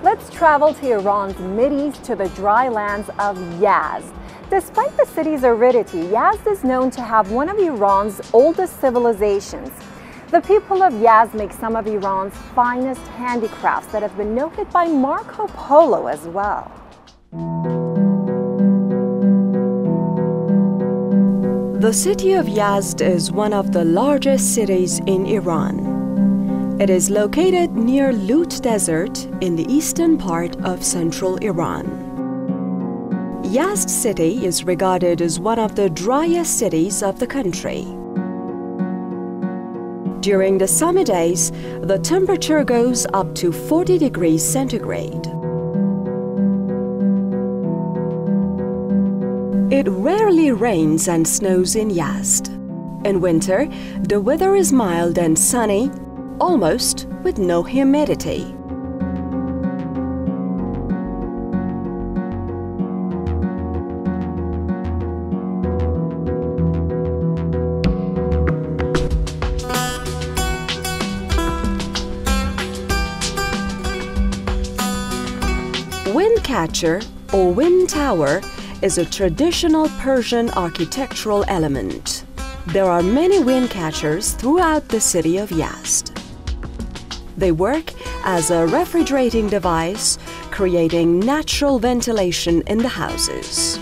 Let's travel to Iran's Mideast to the dry lands of Yazd. Despite the city's aridity, Yazd is known to have one of Iran's oldest civilizations. The people of Yazd make some of Iran's finest handicrafts that have been noted by Marco Polo as well. The city of Yazd is one of the largest cities in Iran. It is located near Lut Desert in the eastern part of central Iran. Yazd city is regarded as one of the driest cities of the country. During the summer days, the temperature goes up to 40 degrees centigrade. It rarely rains and snows in Yazd. In winter, the weather is mild and sunny, almost with no humidity. Wind catcher or wind tower is a traditional Persian architectural element. There are many wind catchers throughout the city of Yazd. They work as a refrigerating device, creating natural ventilation in the houses.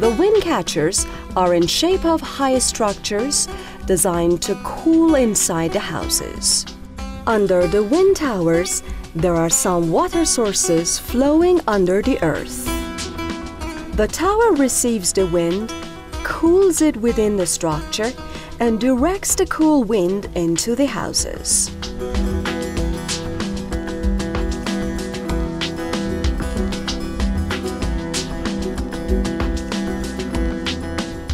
The wind catchers are in shape of high structures designed to cool inside the houses. Under the wind towers, there are some water sources flowing under the earth. The tower receives the wind, cools it within the structure, and directs the cool wind into the houses.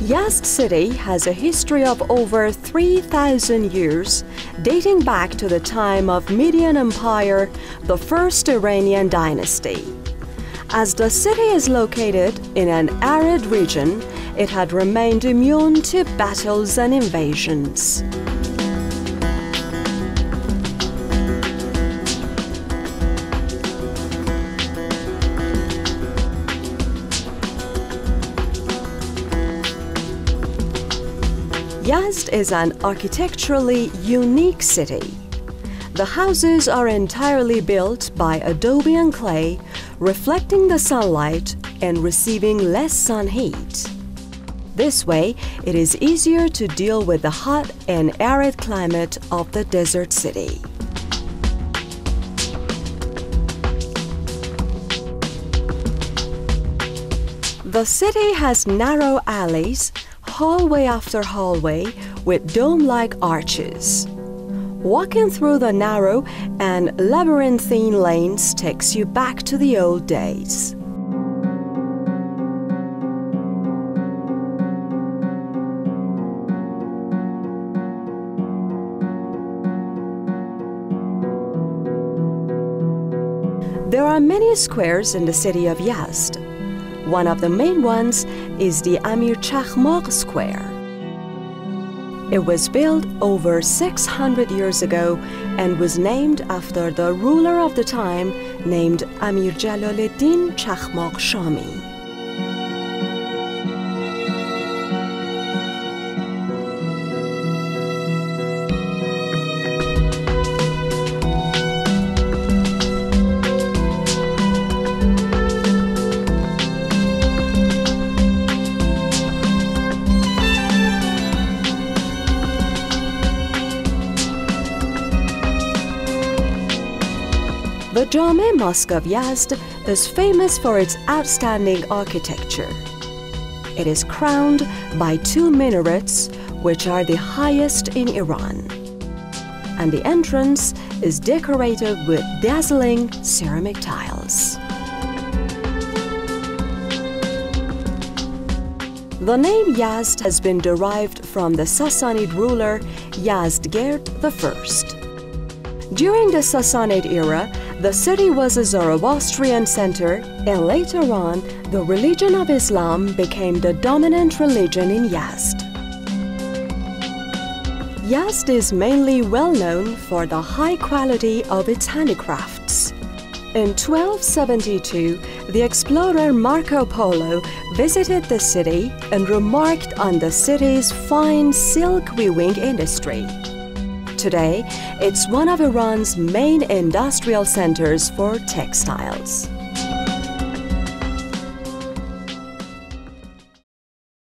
Yazd city has a history of over 3,000 years, dating back to the time of Median Empire, the first Iranian dynasty. As the city is located in an arid region, it had remained immune to battles and invasions. Yazd is an architecturally unique city. The houses are entirely built by adobe and clay, reflecting the sunlight and receiving less sun heat. This way, it is easier to deal with the hot and arid climate of the desert city. The city has narrow alleys, hallway after hallway, with dome-like arches. Walking through the narrow and labyrinthine lanes takes you back to the old days. There are many squares in the city of Yazd. One of the main ones is the Amir Chakhmaq Square. It was built over 600 years ago and was named after the ruler of the time named Amir Jalaluddin Chakhmaq Shami. The Jameh Mosque of Yazd is famous for its outstanding architecture. It is crowned by two minarets, which are the highest in Iran. And the entrance is decorated with dazzling ceramic tiles. The name Yazd has been derived from the Sassanid ruler Yazdgerd I. During the Sassanid era, the city was a Zoroastrian center, and later on, the religion of Islam became the dominant religion in Yazd. Yazd is mainly well known for the high quality of its handicrafts. In 1272, the explorer Marco Polo visited the city and remarked on the city's fine silk weaving industry. Today, it's one of Iran's main industrial centers for textiles.